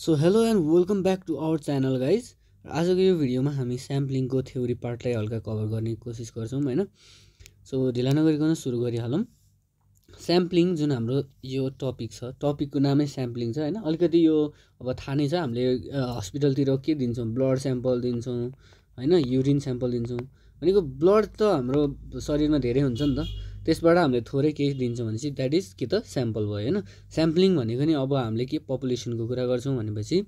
So hello and welcome back to our channel guys. आज को यो भिडियो में हम सैम्पलिंग को थ्योरी पार्ट हल्का कवर करने कोशिश गर्छौं हैन। सो ढिला नगरिकन सुरु गरिहालौं। सैम्पलिंग जुन हाम्रो यो टपिक छ, टपिक को नाम सैम्पलिंग है। अलिकति यो अब थाहा नै छ, हामीले हस्पिटलतिर के दिन्छौं, ब्लड सैंपल दिन्छौं हैन, यूरिन सैंपल दिन्छौं। भनेको ब्लड त हाम्रो शरीरमा धेरै हुन्छ नि त, त्यसबाट हामीले थोरै केही दिन्छौं भनेपछि दैट इज के त सैंपल भयो हैन। सैम्पलिंग भनेको नि अब हामीले के पपुलेसन को कुरा गर्छौं भनेपछि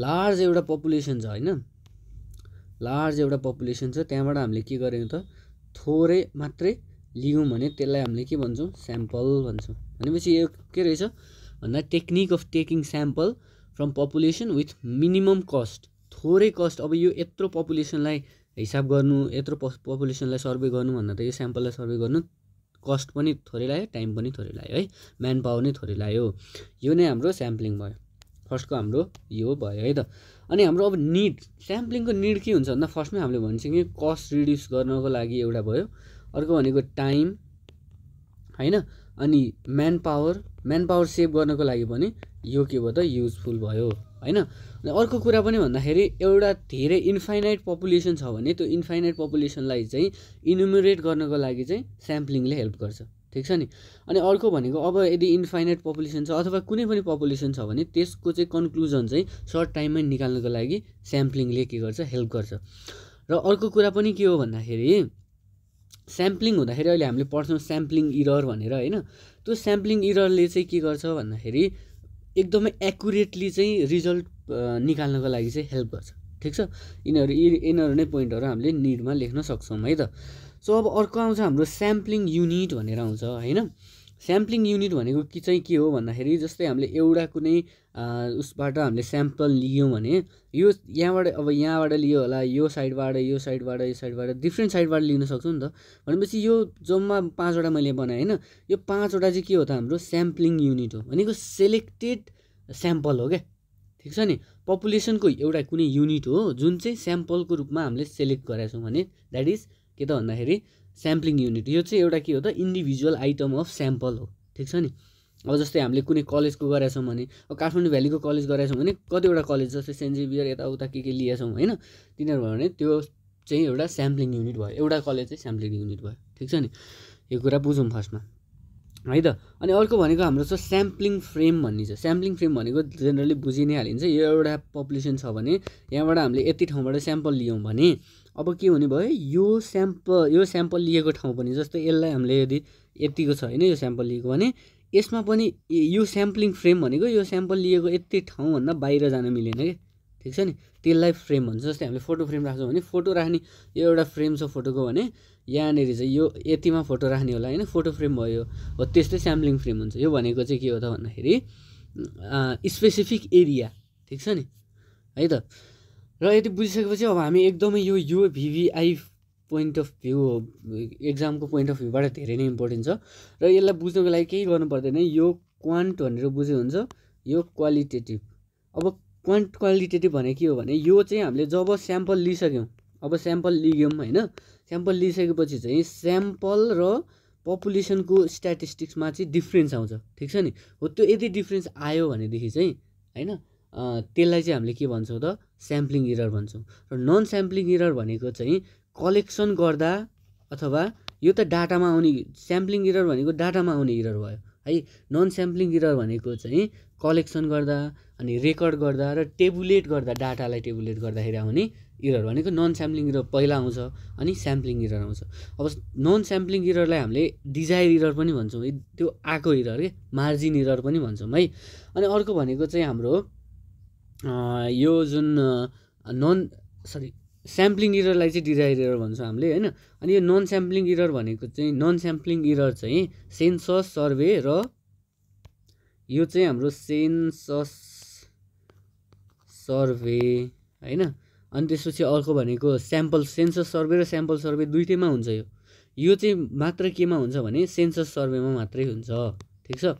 लार्ज एउटा पपुलेसन छ हैन, लार्ज एउटा पपुलेसन छ, त्यहाँबाट हामीले के गर्यौं त थोरै मात्रै लियौं भने त्यसलाई हामीले के भन्छौं, सैंपल भन्छौं। भनेपछि यो के रहेछ भन्दा technique of taking sample from population with minimum cost, थोरै कस्ट। अब यो यत्रो पपुलेसनलाई हिसाब गर्नु, यत्रो पपुलेसनलाई सर्वे गर्नु भन्दा त यो सैंपललाई सर्वे गर्नु कस्ट पनि थोरै लाग्यो, टाइम पनि थोरै लाग्यो है, मैन पावर नै थोरै लाग्यो। यो नै हाम्रो सैम्पलिङ भयो, फर्स्टको हाम्रो यो भयो है त। अनि हाम्रो अब निड, सैम्पलिङको निड के हुन्छ भन्दा फर्स्टमै हामीले भनिसक्यौं कस्ट रिड्युस गर्नको लागि एउटा भयो, अर्को भनेको टाइम हैन, अनि man power, man power save गर्नको लागि पनि यो के भयो त युजफुल भयो हैन। अनि अर्को कुरा पनि भन्दाखेरि एउटा धेरै इन्फाइनाइट पपुलेसन छ भने त्यो इन्फाइनाइट पपुलेसनलाई चाहिँ इन्युमरेट गर्नको लागि चाहिँ सैम्पलिङले हेल्प गर्छ, ठीक छ नि। अनि अर्को भनेको अब यदि इन्फाइनाइट पपुलेसन छ अथवा कुनै पनि पपुलेसन छ भने त्यसको चाहिँ कन्क्लुजन चाहिँ सर्ट टाइममै निकाल्नको लागि सैम्पलिङले के गर्छ, हेल्प गर्छ। र अर्को कुरा पनि के हो भन्दाखेरि सैम्पलिङ हुँदाखेरि अहिले हामीले पढ्छौं सैम्पलिङ एरर भनेर हैन, त्यो सैम्पलिङ एररले चाहिँ के गर्छ भन्दाखेरि एकदमै एक्युरेटली चाहिँ रिजल्ट निकाल्नको लागि चाहिँ हेल्प गर्छ, ठीक छ। यिनीहरू नै पोइन्टहरु हामीले निडमा लेख्न सक्छौं है त। सो अब अर्को आउँछ हाम्रो सैम्पलिङ युनिट भनेर आउँछ हैन। सैम्पलिङ युनिट भनेको के चाहिँ के हो भन्दाखेरि जस्तै हामीले एउटा कुनै उसबाट हामीले सैंपल लियौं भने यो यहाँबाट, अब यहाँबाट लियो होला, यो साइडबाट, यो साइडबाट, यो साइडबाट, डिफ्रेन्ट साइडबाट लिन सक्छौं नि त। भनेपछि यो जम्मा 5 वटा मैले बनाएँ हैन, यो 5 वटा चाहिँ के हो त हाम्रो सैम्पलिङ युनिट हो। भनेको सेलेक्टेड सैंपल हो क्या, ठीक छ नि। पपुलेसनको एउटा कुनै युनिट हो जुन चाहिँ सैंपलको रूपमा हामीले सेलेक्ट गरेका छौं भने दैट इज के त भन्दाखेरि सैम्पलिङ युनिट। यो चाहिँ एउटा के हो त इन्डिभिजुअल आइटम अफ सैंपल हो, ठीक छ नि। अब जस्तै हामीले कुनै कलेजको गरेका छौं भने, अब काठमाडौँ भ्यालीको कलेज गरेका छौं भने कतिवटा कलेज जस्तै सेन्ट जेभियर यताउता के लिएका छौं हैन, तिनीहरू भने त्यो चाहिँ एउटा सैम्पलिङ युनिट भयो, एउटा कलेज चाहिँ सैम्पलिङ युनिट भयो, ठीक छ नि। यो कुरा बुझौं फर्स्टमा है त। अनि अर्को भनेको हाम्रो छ सैम्पलिङ फ्रेम भन्ने छ। सैम्पलिङ फ्रेम भनेको जेनरली बुझि नै हालिन्छ, यो एउटा पपुलेसन छ भने यहाँबाट हामीले यति ठाउँबाट सैंपल लियौं भने अब के हुने भयो, यो सैंपल लिएको ठाउँ पनि जस्तै यसलाई हामीले यदि यतिको छ हैन, यो सैंपल लिएको भने यसमा पनि यो सैम्पलिङ फ्रेम भनेको यो सैंपल लिएको यति ठाउँभन्दा बाहिर जान मिलेन के, ठीक छ नि। त्यसलाई फ्रेम भन्छ। जस्तै हामीले फोटो फ्रेम राख्छौं भने फोटो राख्ने यो एउटा फ्रेम छ फोटोको भने यहाँनेरि चाहिँ यो यतिमा फोटो राख्ने होला हैन, फोटो फ्रेम भयो हो। त्यस्तै सैम्पलिङ फ्रेम हुन्छ। यो भनेको चाहिँ के हो त भन्दाखेरि स्पेसिफिक एरिया, ठीक छ नि है त। र यति बुझिसकेपछि अब हामी एकदमै यो भिभिआई पोइन्ट अफ भ्यू, एक्जामको पोइन्ट अफ भ्यूबाट धेरै नै इम्पोर्टेन्ट छ र यसलाई बुझ्नको लागि केही गर्नु पर्दैन। यो क्वान्ट भनेर बुझे हुन्छ, यो क्वालिटेटिभ। अब क्वालिटेटिभ भने के हो भने यो चाहिँ हामीले जब सैंपल लिइसक्यौं, अब सैंपल लियौं हैन, सैंपल लिइसकेपछि चाहिँ सैंपल र पपुलेसनको स्ट्याटिस्टिक्समा चाहिँ डिफरेन्स आउँछ, ठीक छ नि। हो त्यो यदि डिफरेन्स आयो भनेदेखि चाहिँ हैन त्यसलाई चाहिँ हामीले के भन्छौं त सैम्पलिङ एरर भन्छौं। र नन सैम्पलिङ एरर भनेको चाहिँ कलेक्सन गर्दा अथवा यो त डाटामा आउने, सैम्पलिङ एरर भनेको डाटामा आउने एरर भयो है। नन सैम्पलिङ एरर भनेको चाहिँ कलेक्सन गर्दा अनि रेकर्ड गर्दा र टेबुलेट गर्दा, डाटालाई टेबुलेट गर्दाखेरि आउने एरर भनेको नन सैम्पलिङ एरर पहिला आउँछ अनि सैम्पलिङ एरर आउँछ। अब नन सैम्पलिङ एररलाई हामीले डिजायर एरर पनि भन्छौं, त्यो आको एरर के मार्जिन एरर पनि भन्छौं है। अनि अर्को भनेको चाहिँ हाम्रो यो जुन सैम्पलिङ एररलाई चाहिँ डिजायर एरर भन्छौं हामीले हैन। अनि यो नन सैम्पलिङ एरर भनेको चाहिँ नन सैम्पलिङ एरर चाहिँ सेन्सस सर्वे र यो चाहिँ हाम्रो सेन्सस सर्वे हैन। अनि त्यसपछि अर्को भनेको सैंपल, सेन्सस सर्वे र सैंपल सर्वे दुईटैमा हुन्छ। यो चाहिँ मात्र केमा हुन्छ भने सेन्सस सर्वेमा मात्रै हुन्छ, ठीक छ।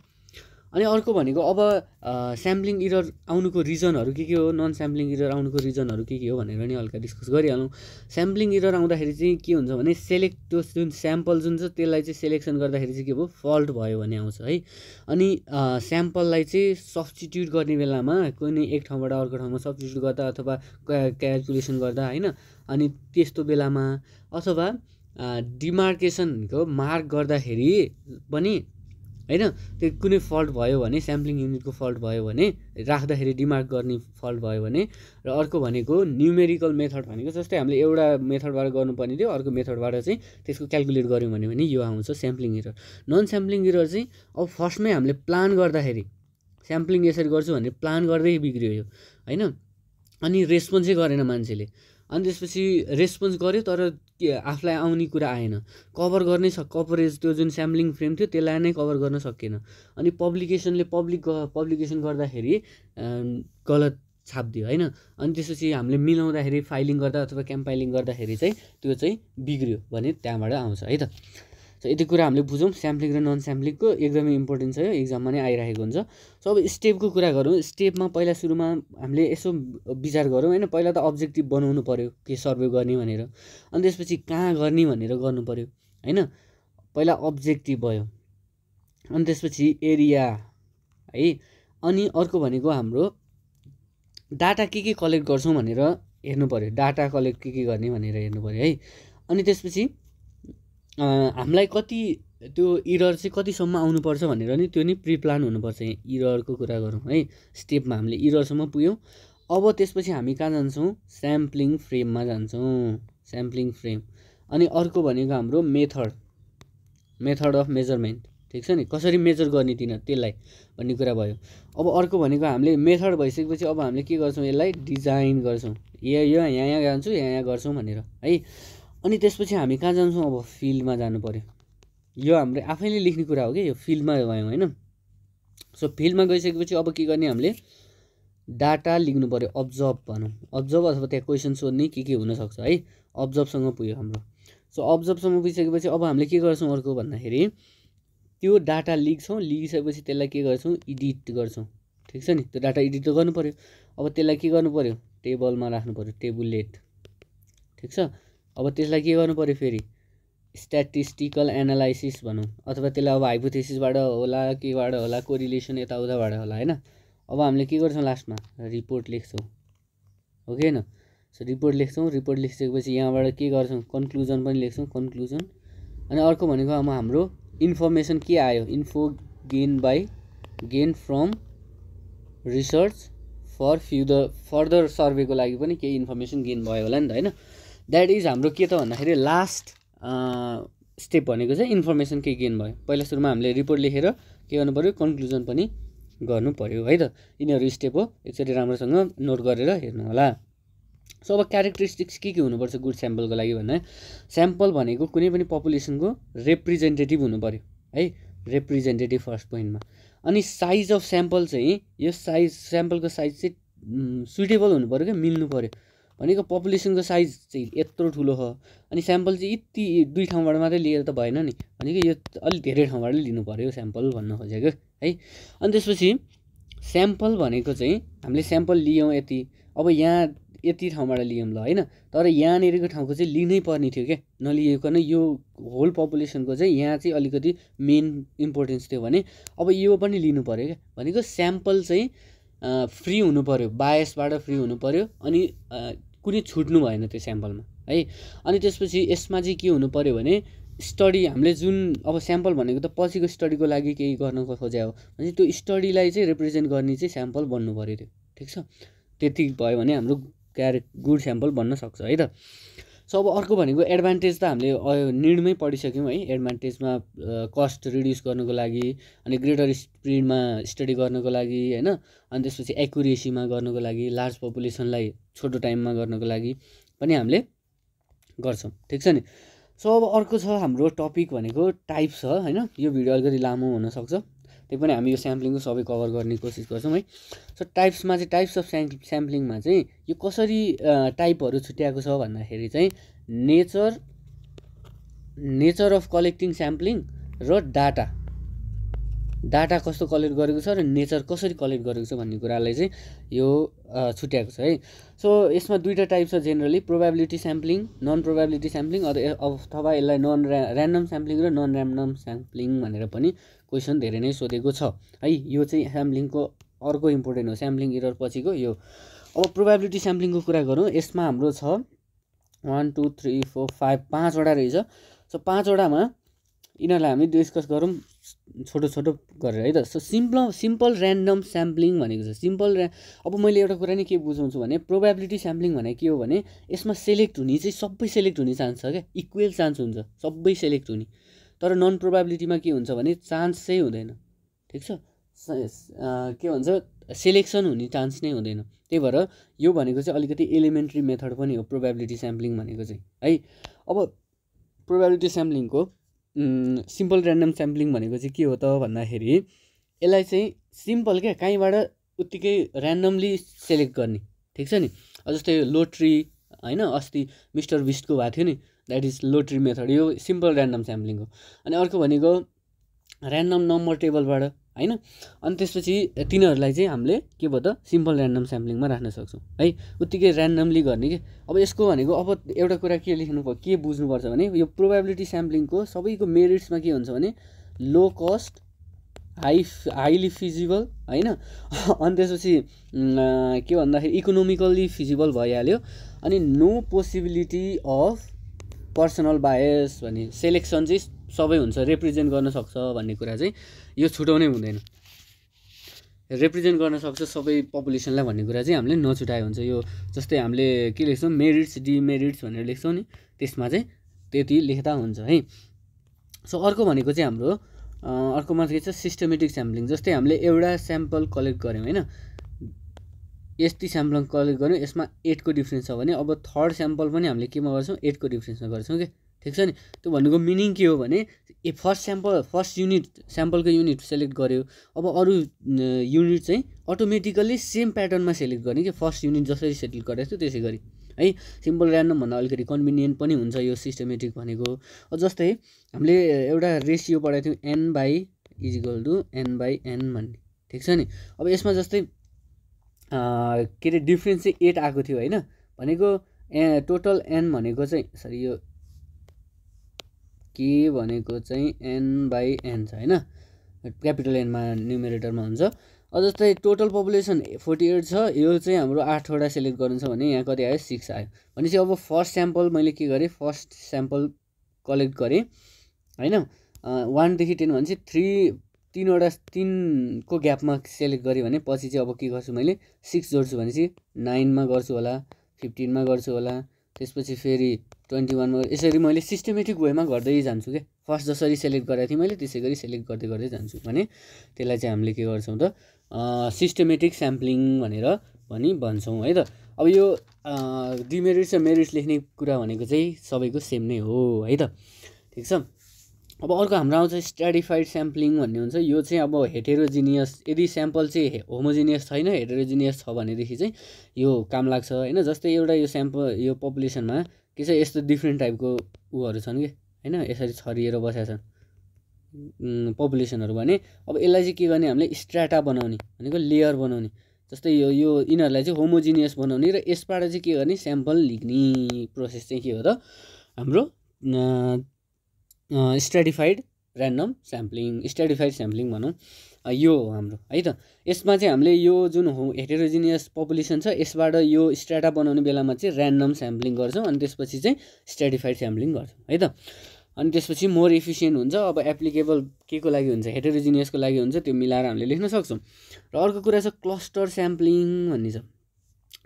अनि अर्को भनेको अब स्याम्पलिङ एरर आउनुको रिजनहरु के हो, नन स्याम्पलिङ एरर आउनुको रिजनहरु के हो भनेर नि हल्का डिस्कस गरिहालौं। स्याम्पलिङ एरर आउँदाखेरि चाहिँ के हुन्छ भने सेलेक्ट जुन स्याम्पल जुन छ त्यसलाई चाहिँ सेलेक्सन गर्दाखेरि चाहिँ के भयो, फल्ट भयो भन्ने आउँछ है। अनि स्याम्पललाई चाहिँ सब्स्टिट्युट गर्ने बेलामा कुनै एक ठाउँबाट अर्को ठाउँमा सब्स्टिट्युट गर्दा अथवा क्याल्कुलेसन गर्दा हैन, अनि त्यस्तो बेलामा अथवा डिमार्केसन को मार्क गर्दाखेरि पनि हैन, त्यो कुनै फल्ट भयो भने स्याम्पलिङ युनिटको फल्ट भयो भने राख्दाखेरि डिमार्क गर्ने फल्ट भयो भने। र अर्को भनेको न्यूमेरिकल मेथड भनेको जस्तै हामीले एउटा मेथडबाट गर्नुपर्ने थियो अर्को मेथडबाट चाहिँ त्यसको क्याल्कुलेट गर्यौं भने यो आउँछ sampling error. Non sampling error चाहिँ अब फर्स्टमै हामीले प्लान गर्दाखेरि स्याम्पलिङ यसरी गर्छु भनेर प्लान गर्दै बिग्रियो यो हैन, अनि रेस्पोन्सै गरेन मान्छेले, अनि त्यसपछि रेस्पोन्स गर्यो तर आफलाई आउने कुरा आएन, कभर गर्नै कभरेज त्यो जुन स्याम्पलिङ फ्रेम थियो त्यसलाई नै कभर गर्न सकेन। अनि पब्लिकेसनले पब्लिकेसन गर्दाखेरि गलत छाप्दियो हैन, अनि त्यसपछि हामीले मिलाउँदाखेरि फाइलिङ गर्दा अथवा क्याम्पाइलिङ गर्दाखेरि चाहिँ त्यो चाहिँ बिग्रियो भने त्यहाँबाट आउँछ है त। सो यति कुरा हामीले बुझौं, स्याम्पलिङ र नन स्याम्पलिङको एकदमै इम्पोर्टेन्ट छ, यो एक्जाममा नै आइरहेको हुन्छ। सो अब स्टेपको कुरा गरौं। स्टेपमा पहिला सुरुमा हामीले यसो विचार गरौं हैन, पहिला त अब्जेक्टिभ बनाउनु पर्यो के सर्भे गर्ने भनेर, अनि त्यसपछि कहाँ गर्ने भनेर गर्नु पर्यो हैन। पहिला अब्जेक्टिभ भयो, अनि त्यसपछि एरिया है, अनि अर्को भनेको हाम्रो डाटा के कलेक्ट गर्छौं भनेर हेर्नु पर्यो, डाटा कलेक्ट के गर्ने भनेर हेर्नु पर्यो है। अनि त्यसपछि हामीलाई कति त्यो एरर चाहिँ कतिसम्म आउनु पर्छ भनेर नि त्यो नि प्रि प्लान हुनुपर्छ। एररको कुरा गरौं है, स्टेपमा हामीले एररसम्म पुग्यौं। अब त्यसपछि हामी कहाँ जान्छौं, स्याम्पलिङ फ्रेममा जान्छौं, स्याम्पलिङ फ्रेम। अनि अर्को भनेको हाम्रो मेथड, मेथड अफ मेजरमेन्ट, ठीक छ नि, कसरी मेजर गर्ने तिन त्यसलाई भन्ने कुरा भयो। अब अर्को भनेको हामीले मेथड भइसकेपछि अब हामीले के गर्छौं, यसलाई डिजाइन गर्छौं, यो यहाँ यहाँ जान्छौं यहाँ यहाँ गर्छौं भनेर है। अनि त्यसपछि हामी कहाँ जान्छौं, अब फिल्डमा जानु पर्यो, यो हाम्रो आफैले लेख्ने कुरा हो के, यो फिल्डमा गयौं हैन। सो फिल्डमा गइसकेपछि अब के गर्ने, हामीले डाटा लेख्नु पर्यो, अब्जर्भ भनौं, अब्जर्भ अथवा त्यहाँ क्वेशन सोध्ने के हुन सक्छ है। अब्जर्भसँग पुग्यो हाम्रो। सो अब्जर्भसँग पुगिसकेपछि अब हामीले के गर्छौं अर्को भन्दाखेरि, त्यो डाटा लेख्छौं, लेखिसकेपछि त्यसलाई के गर्छौं, एडिट गर्छौं, ठीक छ नि। त्यो डाटा एडिट त गर्नु पर्यो, अब त्यसलाई के गर्नु पर्यो, टेबलमा राख्नु पर्यो, टेबुलेट, ठीक छ। अब त्यसलाई के गर्नु पर्यो, फेरि स्ट्याटिस्टिकल एनालाइसिस भनौं अथवा त्यसलाई अब हाइपोथेसिसबाट होला केबाट होला कोरिलेसन यताउताबाट होला हैन। अब हामीले के गर्छौं, लास्टमा रिपोर्ट लेख्छौं, ओके हैन। सो रिपोर्ट लेख्छौं, रिपोर्ट लेखिसकेपछि यहाँबाट के गर्छौं, कन्क्लुजन पनि लेख्छौं, कन्क्लुजन। अनि अर्को भनेको हाम्रो इन्फर्मेसन के आयो, info gain from research for further सर्वेको लागि पनि केही इन्फर्मेसन गेन भयो होला नि त हैन। दैट इज हाम्रो के त भन्दाखेरि लास्ट स्टेप भनेको चाहिँ इन्फर्मेसन के गेन भयो। पहिला सुरुमा हामीले रिपोर्ट लेखेर के गर्नु पर्यो, कन्क्लुजन पनि गर्नु पर्यो है त। यिनीहरु स्टेप हो, एकचोटी राम्रोसँग नोट गरेर हेर्नु होला। सो अब क्यारेक्टरिस्टिक्स के हुनुपर्छ गुड स्याम्पलको लागि भन्दा, स्याम्पल भनेको कुनै पनि पपुलेसनको रिप्रेजेन्टेटिभ हुनु पर्यो है, रिप्रेजेन्टेटिभ फर्स्ट पोइन्टमा। अनि साइज अफ स्याम्पल चाहिँ यो साइज स्याम्पलको साइज चाहिँ सुटेबल हुनु पर्यो के, मिल्नु पर्यो। भनेको पपुलेसनको साइज चाहिँ यत्रो ठुलो हो अनि स्याम्पल चाहिँ यति दुई ठाउँबाट मात्रै लिएर त भएन नि, भनेको यो अलि धेरै ठाउँबाट लिनु पर्यो स्याम्पल भन्न खोजेको है। अनि त्यसपछि स्याम्पल भनेको चाहिँ हामीले स्याम्पल लियौं यति, अब यहाँ यति ठाउँबाट लियौं ल हैन, तर यहाँनेरिको ठाउँको चाहिँ लिनै पर्ने थियो के, नलिएको नै यो होल पपुलेसनको चाहिँ यहाँ चाहिँ अलिकति मेन इम्पोर्टेन्स थियो भने अब यो पनि लिनु पर्यो के। भनेको स्याम्पल चाहिँ फ्री हुनु पर्यो, बायसबाट फ्री हुनु पर्यो, अनि कुनै छुट्नु भएन त्यो स्याम्पलमा है। अनि त्यसपछि यसमा चाहिँ के हुनु पर्यो भने स्टडी, हामीले जुन अब स्याम्पल भनेको त पछिको स्टडीको लागि केही गर्न खोज्या हो भने त्यो स्टडीलाई चाहिँ रिप्रेजेन्ट गर्ने चाहिँ स्याम्पल बन्नु पर्यो त्यो, ठीक छ। त्यति भयो भने हाम्रो गुड स्याम्पल बन्न सक्छ है त। सो अब अर्को भनेको एडभान्टेज त हामीले निर्णयमै पढिसक्यौं है। एडभान्टेजमा कस्ट रिड्युस गर्नको लागि, अनि ग्रेटर स्प्रिडमा स्टडी गर्नको लागि हैन, अनि त्यसपछि एक्युरेसीमा गर्नको लागि, लार्ज पपुलेसनलाई छोटो टाइममा गर्नको लागि पनि हामीले गर्छौं, ठीक छ नि। सो अब अर्को छ हाम्रो टपिक भनेको टाइप छ हैन, यो भिडियो अलिकति लामो हुन सक्छ, त्यही पनि हामी यो स्याम्पलिङको सबै कभर गर्ने कोसिस गर्छौं है। सो टाइप्समा चाहिँ टाइप्स अफ स्याम्पलिङमा चाहिँ यो कसरी टाइपहरु छुट्याएको छ भन्दाखेरि चाहिँ नेचर अफ कलेक्टिङ स्याम्पलिङ र डाटा डाटा कस्तो कलेक्ट गरेको छ र नेचर कसरी कलेक्ट गरेको छ भन्ने कुरालाई चाहिँ यो छुट्याएको छ है। सो यसमा दुईटा टाइप छ generally, probability sampling, non probability sampling अथवा यसलाई नन ऱ्यान्डम स्याम्पलिङ र नन ऱ्यान्डम स्याम्पलिङ भनेर पनि क्वेसन धेरै नै सोधेको छ है। यो चाहिँ स्याम्पलिङको अर्को इम्पोर्टेन्ट हो, स्याम्पलिङ एरर पछिको यो। अब प्रोबेबिलिटी स्याम्पलिङको कुरा गरौँ, यसमा हाम्रो छ 1 2 3 4 5 5वटा रहेछ। सो 5वटामा यिनीहरूलाई हामी डिस्कस गरौँ छोटो छोटो गरेर है त। सो सिम्पल ऱ्यान्डम स्याम्पलिङ भनेको छ अब मैले एउटा कुरा नि के बुझाउँछु भने प्रोबेबिलिटी स्याम्पलिङ भने के हो भने यसमा सेलेक्ट हुने चाहिँ सबै सेलेक्ट हुने चान्स छ क्या, इक्वल चान्स हुन्छ सबै सेलेक्ट हुने। तर नन प्रोबेबिलिटीमा के हुन्छ भने चान्सै हुँदैन, ठिक छ, के भन्छ सेलेक्सन हुने चान्स नै हुँदैन। त्यही भएर यो भनेको चाहिँ अलिकति एलिमेन्ट्री मेथड पनि हो प्रोबेबिलिटी स्याम्पलिङ भनेको चाहिँ है। अब प्रोबेबिलिटी स्याम्पलिङको सिम्पल ऱ्यान्डम स्याम्पलिङ भनेको चाहिँ के हो त भन्दाखेरि यसलाई चाहिँ सिम्पल क्या कहीँबाट उत्तिकै ऱ्यान्डमली सेलेक्ट गर्ने, ठिक छ नि। जस्तै लोट्री हैन, अस्ति मिस्टर बिस्टको भएको थियो नि, द्याट इज लोट्री मेथड, यो सिम्पल ऱ्यान्डम स्याम्पलिङ हो। अनि अर्को भनेको ऱ्यान्डम नम्बर टेबलबाट हैन, अनि त्यसपछि तिनीहरूलाई चाहिँ हामीले के भयो त सिम्पल ऱ्यान्डम स्याम्पलिङमा राख्न सक्छौँ है, उत्तिकै ऱ्यान्डमली गर्ने के। अब यसको भनेको अब एउटा कुरा के के बुझ्नुपर्छ भने यो प्रोबेबिलिटी स्याम्पलिङको सबैको मेरिट्समा के हुन्छ भने लो कस्ट, हाइली फिजिबल हैन, अनि त्यसपछि के भन्दाखेरि इकोनोमिकल्ली फिजिबल भइहाल्यो। अनि no possibility of personal bias भन्ने सेलेक्सन चाहिँ सबै हुन्छ, रिप्रेजेन्ट गर्न सक्छ भन्ने कुरा चाहिँ यो छुटाउने हुँदैन, रिप्रेजेन्ट गर्न सक्छ सबै पपुलेसनलाई भन्ने कुरा चाहिँ हामीले नछुटाए हुन्छ। यो जस्तै हामीले के लेख्छौँ मेरिट्स डिमेरिट्स भनेर लेख्छौँ नि, त्यसमा चाहिँ त्यति लेख्दा हुन्छ है। सो अर्को भनेको चाहिँ हाम्रो अर्कोमा के छ सिस्टमेटिक स्याम्पलिङ। जस्तै हामीले एउटा स्याम्पल कलेक्ट गऱ्यौँ होइन, यति स्याम्पल कलेक्ट गऱ्यौँ, यसमा 8 को डिफ्रेन्स छ भने अब थर्ड स्याम्पल पनि हामीले केमा गर्छौँ 8 को डिफ्रेन्समा गर्छौँ के, ठिक छ नि। त्यो भनेको मिनिङ के हो भने ए फर्स्ट युनिट स्याम्पलको युनिट सेलेक्ट गर्यो, अब अरू युनिट चाहिँ अटोमेटिकली सेम प्याटर्नमा सेलेक्ट गर्ने कि फर्स्ट युनिट जसरी सेलेक्ट गरेको थियो त्यसै गरी है। सिम्पल ऱ्यान्डम भन्दा अलिकति कन्भिनियन्ट पनि हुन्छ यो सिस्टमेटिक भनेको। जस्तै हामीले एउटा रेसियो पढाएको थियौँ n/n भन्ने, ठिक छ नि। अब यसमा जस्तै के अरे डिफ्रेन्स चाहिँ 8 आएको थियो होइन, भनेको टोटल n भनेको चाहिँ यो के भनेको चाहिँ n/n छ हैन, क्यापिटल n मा न्युमरेटरमा हुन्छ। जस्तै टोटल पपुलेसन 48 छ, यो चाहिँ हाम्रो 8 वटा सेलेक्ट गर्नु छ भने यहाँ कति आयो 6 आयो। भनेपछि अब फर्स्ट स्याम्पल मैले के गरेँ, फर्स्ट स्याम्पल कलेक्ट गरेँ हैन, 1 देखि 10 भनेपछि 3 3को ग्यापमा सेलेक्ट गरेँ भने पछि चाहिँ अब के गर्छु मैले 6 जोड्छु, भनेपछि 9मा गर्छु होला, 15मा गर्छु होला, त्यसपछि फेरि 21 यसरी मैले सिस्टमेटिक वेमा गर्दै जान्छु के। फर्स्ट जसरी सेलेक्ट गरेको थिएँ मैले त्यसै गरी सेलेक्ट गर्दै जान्छु भने त्यसलाई चाहिँ हामीले के गर्छौँ त सिस्टमेटिक स्याम्पलिङ भनेर पनि भन्छौँ है त। अब यो डिमेरिट्स र मेरिट्स लेख्ने कुरा भनेको चाहिँ सबैको सेम नै हो है त, ठिक छ। अब अर्को हाम्रो आउँछ स्ट्राटिफाइड स्याम्पलिङ भन्ने हुन्छ। यो चाहिँ अब हेटेरोजिनियस, यदि स्याम्पल चाहिँ होमोजिनियस छैन हेटेरोजिनियस छ भनेदेखि चाहिँ यो काम लाग्छ हैन। जस्तै एउटा यो स्याम्पल यो पपुलेसनमा के छ यस्तो डिफ्रेन्ट टाइपको उहरू छन् कि हैन, यसरी छरिएर बसेका छन् पपुलेसनहरू भने अब यसलाई चाहिँ के गर्ने हामीले स्ट्राटा बनाउने भनेको लेयर बनाउने। जस्तै यो यिनीहरूलाई चाहिँ होमोजिनियस बनाउने र यसबाट चाहिँ के गर्ने स्याम्पल लिक्ने प्रोसेस चाहिँ के हो त हाम्रो stratified random sampling, stratified sampling भनौँ यो हो हाम्रो है त। यसमा चाहिँ हामीले यो जुन हेटेरोजिनियस पपुलेसन छ यसबाट यो स्ट्राटा बनाउने बेलामा चाहिँ ऱ्यान्डम स्याम्पलिङ गर्छौँ, अनि त्यसपछि चाहिँ स्ट्राटिफाइड स्याम्पलिङ गर्छौँ है त। अनि त्यसपछि मोर एफिसियन्ट हुन्छ। अब एप्लिकेबल के को लागि हुन्छ, हेटेरोजिनियसको लागि हुन्छ, त्यो मिलाएर हामीले लेख्न सक्छौँ। र अर्को कुरा छ क्लस्टर स्याम्पलिङ भन्ने छ।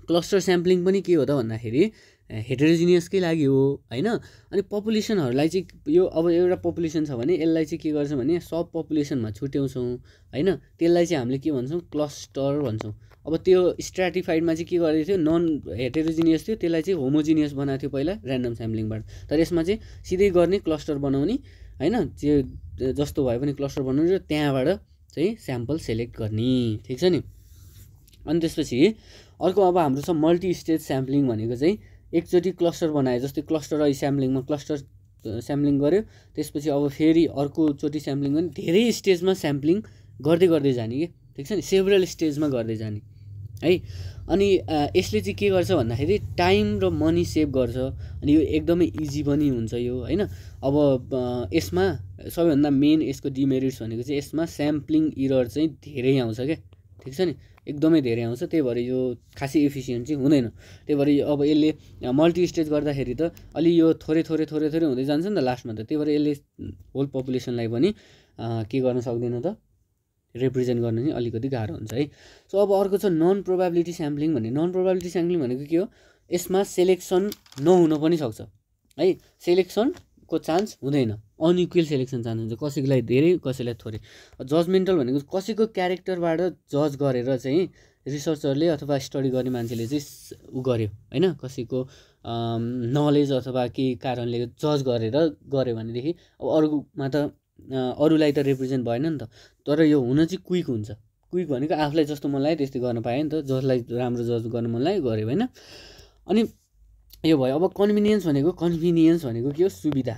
क्लस्टर स्याम्पलिङ पनि के हो त भन्दाखेरि हेटेरोजिनियसकै लागि हो हैन। अनि पपुलेसनहरूलाई चाहिँ यो अब एउटा पपुलेसन छ भने यसलाई चाहिँ के गर्छौँ भने सब पपुलेसनमा छुट्याउँछौँ हैन, त्यसलाई चाहिँ हामीले के भन्छौँ क्लस्टर भन्छौँ। अब त्यो स्ट्राटिफाइडमा चाहिँ के गरेको थियो नन हेटेरोजिनियस थियो, त्यसलाई चाहिँ होमोजिनियस बनाएको थियो पहिला ऱ्यान्डम स्याम्पलिङबाट, तर यसमा चाहिँ सिधै गर्ने क्लस्टर बनाउने हैन, जे जस्तो भए पनि क्लस्टर बनाउने र त्यहाँबाट चाहिँ स्याम्पल सेलेक्ट गर्ने, ठिक छ नि। अनि त्यसपछि अर्को अब हाम्रो छ मल्टी स्टेज स्याम्पलिङ भनेको चाहिँ एकचोटि क्लस्टर बनाए। जस्तै क्लस्टर र स्याम्पलिङमा क्लस्टर स्याम्पलिङ गर्यो, त्यसपछि अब फेरि अर्कोचोटि स्याम्पलिङ गर्ने, धेरै स्टेजमा स्याम्पलिङ गर्दै जाने के ठीक है सेभरल स्टेज में गर्दै जाने हाई। अनि यसले चाहिँ के गर्छ भन्दाखेरि टाइम र मनी सेभ गर्छ। अनि यो एकदमै इजी पनि हुन्छ यो हैन। अब यसमा सबैभन्दा मेन यसको डिमेरिट्स भनेको चाहिँ यसमा स्याम्पलिङ एरर चाहिँ धेरै आउँछ के ठीक छ नि एकदमै धेरै आउँछ। त्यही भएर यो खासै एफिसिएन्ट चाहिँ हुँदैन। त्यही भएर अब यसले मल्टी स्टेज गर्दाखेरि त अलि यो थोरै हुँदै जान्छ नि त लास्टमा त। त्यही भएर यसले होल पपुलेसनलाई पनि के गर्न सक्दैन त रिप्रेजेन्ट गर्न नि अलिकति गाह्रो हुन्छ है। सो अब अर्को छ नन प्रोबेबिलिटी स्याम्पलिङ भन्ने। नन प्रोबेबिलिटी स्याम्पलिङ भनेको के हो, यसमा सेलेक्सन नहुन पनि सक्छ है। सेलेक्सनको चान्स हुँदैन, अनइक्वल सेलेक्सन चान्स हुन्छ, कसैलाई धेरै कसैलाई थोरै। जजमेन्टल भनेको कसैको क्यारेक्टरबाट जज गरेर चाहिँ रिसर्चरले अथवा स्टडी गर्ने मान्छेले चाहिँ उ गर्यो हैन, कसैको नलेज अथवा केही कारणले जज गरेर गर्यो भनेदेखि अब अरूमा त अरूलाई त रिप्रेजेन्ट भएन नि त। तर यो हुन चाहिँ क्विक हुन्छ। क्विक भनेको आफूलाई जस्तो मन लाग्यो त्यस्तो गर्न पाएँ नि त, जसलाई राम्रो जज गर्न मन लाग्यो गऱ्यो होइन। अनि यो भयो। अब कन्भिनियन्स भनेको के हो, सुविधा।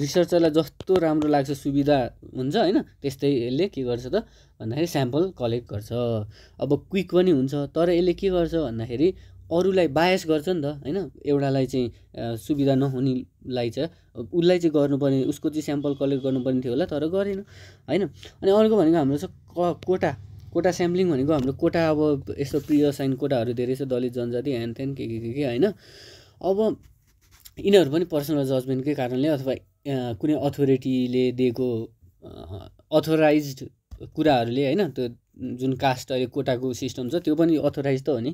रिसर्चरलाई जस्तो राम्रो लाग्छ सुविधा हुन्छ हैन, त्यस्तै यसले के गर्छ त भन्दाखेरि स्याम्पल कलेक्ट गर्छ। अब क्विक पनि हुन्छ तर यसले के गर्छ भन्दाखेरि अरूलाई बायस गर्छ नि त हैन। एउटालाई चाहिँ सुविधा नहुनेलाई चाहिँ उसलाई चाहिँ गर्नुपर्ने, उसको चाहिँ स्याम्पल कलेक्ट गर्नुपर्ने थियो होला तर गरेन हैन। अनि अर्को भनेको हाम्रो छ कोटा। कोटा स्याम्पलिङ भनेको हाम्रो कोटा, अब यस्तो प्री असाइन कोटाहरू धेरै छ, दलित जनजाति हेनथेन के हैन। अब यिनीहरू पनि पर्सनल जजमेन्टकै कारणले अथवा कुनै अथोरिटीले दिएको अथोराइज्ड कुराहरूले हैन, त्यो जुन कास्ट अहिले कोटाको सिस्टम छ त्यो पनि अथोराइज त हो नि।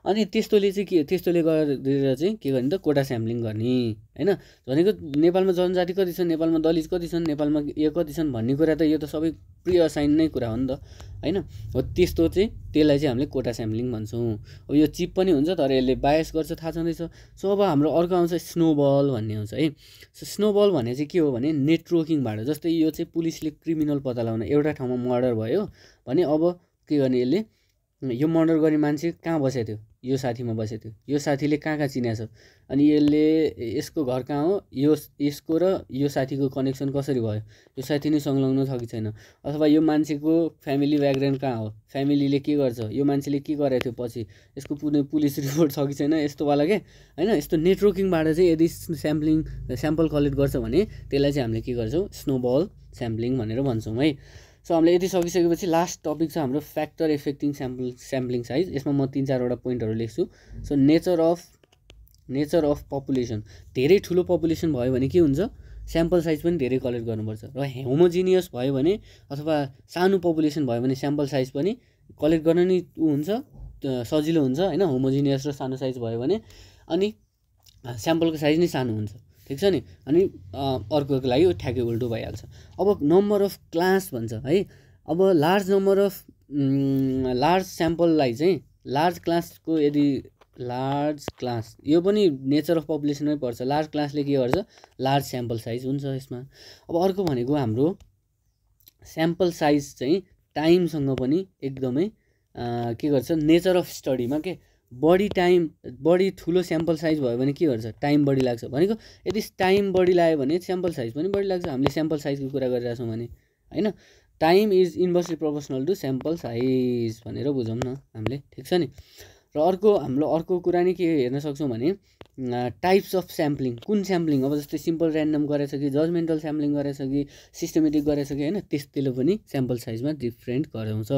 अनि त्यस्तोले चाहिँ के, त्यस्तोले गरेर चाहिँ के गर्ने त कोटा स्याम्पलिङ गर्ने हैन। भनेको नेपालमा जनजाति कति छन्, नेपालमा दलित कति छन्, नेपालमा यो कति छन् भन्ने कुरा त यो त सबै प्रि असाइन नै कुरा हो नि त हैन। हो त्यस्तो चाहिँ त्यसलाई चाहिँ हामीले कोटा स्याम्पलिङ भन्छौँ। अब यो चिप पनि हुन्छ तर यसले बायस गर्छ, थाहा छँदैछ। सो अब हाम्रो अर्को आउँछ स्नोबल भन्ने आउँछ है। स्नोबल भने चाहिँ के हो भने नेटवर्किङबाट, जस्तै यो चाहिँ पुलिसले क्रिमिनल पत्ता लगाउन, एउटा ठाउँमा मर्डर भयो भने अब के गर्ने, यसले यो मर्डर गर्ने मान्छे कहाँ बसेको थियो, यो साथीमा बसेको थियो, यो साथीले कहाँ चिनेछ, अनि यसले यसको घर कहाँ हो, यो यसको र यो साथीको कनेक्सन कसरी भयो, यो साथी नै संलग्न छ कि छैन, अथवा यो मान्छेको फ्यामिली ब्याकग्राउन्ड कहाँ हो, फ्यामिलीले के गर्छ, यो मान्छेले के गरेको थियो पछि, यसको कुनै पुलिस रिपोर्ट छ कि छैन, यस्तोवाला के हैन। यस्तो नेटवर्किङबाट चाहिँ यदि स्याम्पल कलेक्ट गर्छ भने त्यसलाई चाहिँ हामीले के गर्छौँ, स्नोबल स्याम्पलिङ भनेर भन्छौँ है। सो हामीले यति सकिसकेपछि लास्ट टपिक छ हाम्रो फ्याक्टर एफेक्टिङ स्याम्पलिङ साइज। यसमा म 3-4 वटा पोइन्टहरू लेख्छु। सो नेचर अफ पपुलेसन, धेरै ठुलो पपुलेसन भयो भने के हुन्छ, स्याम्पल साइज पनि धेरै कलेक्ट गर्नुपर्छ, र होमोजिनियस भयो भने अथवा सानो पपुलेसन भयो भने स्याम्पल साइज पनि कलेक्ट गर्न नि हुन्छ, सजिलो हुन्छ हैन, होमोजिनियस र सानो साइज भयो भने। अनि स्याम्पलको साइज नै सानो हुन्छ ठीक छ नि। अनि अर्कोको लागि ठ्याक्कै उल्टो भइहाल्छ। अब नम्बर अफ क्लास भन्छ है। अब लार्ज स्याम्पललाई चाहिँ लार्ज क्लास यो पनि नेचर अफ पपुलेसनमै पर्छ। लार्ज क्लासले के गर्छ, लार्ज स्याम्पल साइज हुन्छ यसमा। अब अर्को भनेको हाम्रो स्याम्पल साइज चाहिँ टाइमसँग पनि एकदमै के गर्छ, नेचर अफ स्टडीमा के बढी ठुलो स्याम्पल साइज भयो भने के गर्छ, टाइम बढी लाग्छ। भनेको यदि टाइम बढी लाग्यो भने स्याम्पल साइज पनि बढी लाग्छ। हामीले स्याम्पल साइजको कुरा गरिरहेछौँ भने हैन, time is inversely proportional to sample size भनेर बुझौँ न हामीले, ठीक छ नि। र हाम्रो अर्को कुरा नि के हेर्न सक्छौँ भने टाइप्स अफ स्याम्पलिङ, कुन स्याम्पलिङ, अब जस्तै सिम्पल ऱ्यान्डम गरेछ कि, जजमेन्टल स्याम्पलिङ गरेछ कि, सिस्टमेटिक गरेछ कि हैन, त्यसले पनि स्याम्पल साइजमा डिफ्रेन्ट गराउँछ।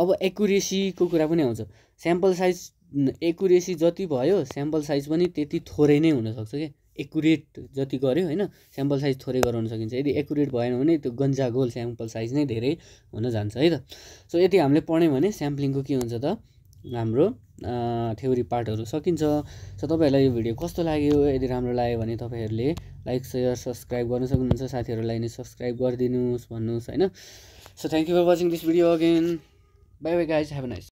अब एक्युरेसीको कुरा पनि आउँछ। स्याम्पल साइज एक्युरेसी जति भयो स्याम्पल साइज पनि त्यति थोरै नै हुनसक्छ क्या। एक्युरेट जति गऱ्यो हैन स्याम्पल साइज थोरै गराउन सकिन्छ। यदि एक्युरेट भएन भने त्यो गन्जागोल स्याम्पल साइज नै धेरै हुन जान्छ है त। सो यदि हामीले पढ्यौँ भने स्याम्पलिङको के हुन्छ त, हाम्रो थ्योरी पार्टहरू सकिन्छ। सो तपाईँहरूलाई यो भिडियो कस्तो लाग्यो, यदि राम्रो लाग्यो भने तपाईँहरूले लाइक सेयर सब्सक्राइब गर्न सक्नुहुन्छ, साथीहरूलाई नि सब्सक्राइब गरिदिनुहोस् भन्नुहोस् हैन। So thank you for watching this video again, bye bye guys, have a nice.